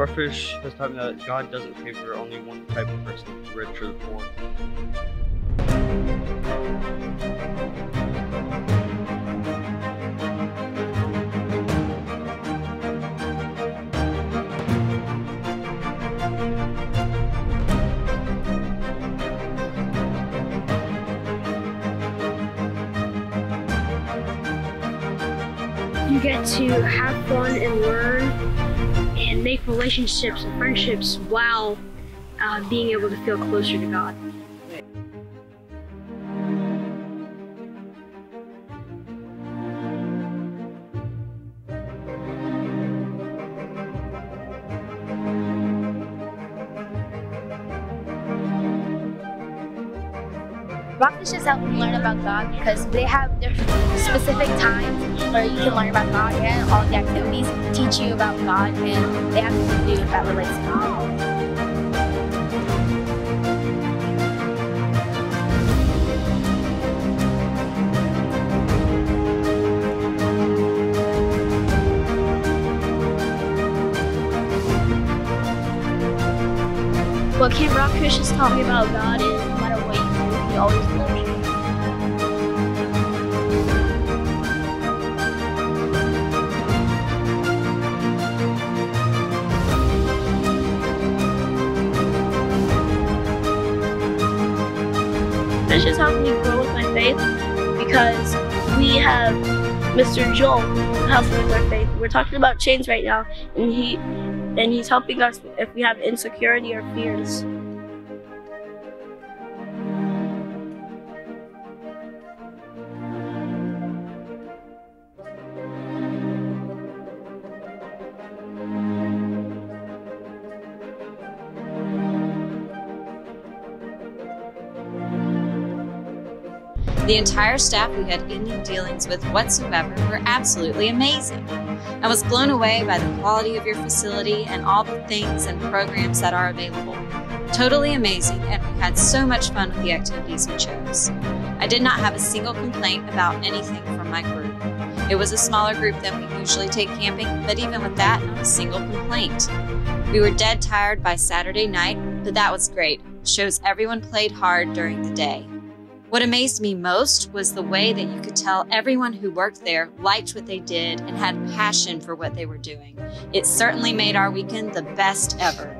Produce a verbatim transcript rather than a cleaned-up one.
Rockfish has taught me that God doesn't favor only one type of person, the rich or the poor. You get to have fun and learn and make relationships and friendships while uh, being able to feel closer to God. Rockfish has helped me learn about God because they have their specific times where you can learn about God, and all the activities teach you about God, and they have to do that relates to God. What Camp Rockfish has taught me about God is no matter what you do, He always loves you. It's just helped me grow with my faith because we have Mister Joel who helps me with my faith. We're talking about chains right now, and he and he's helping us if we have insecurity or fears. The entire staff we had any dealings with whatsoever were absolutely amazing. I was blown away by the quality of your facility and all the things and programs that are available. Totally amazing, and we had so much fun with the activities we chose. I did not have a single complaint about anything from my group. It was a smaller group than we usually take camping, but even with that, not a single complaint. We were dead tired by Saturday night, but that was great. It shows everyone played hard during the day. What amazed me most was the way that you could tell everyone who worked there liked what they did and had passion for what they were doing. It certainly made our weekend the best ever.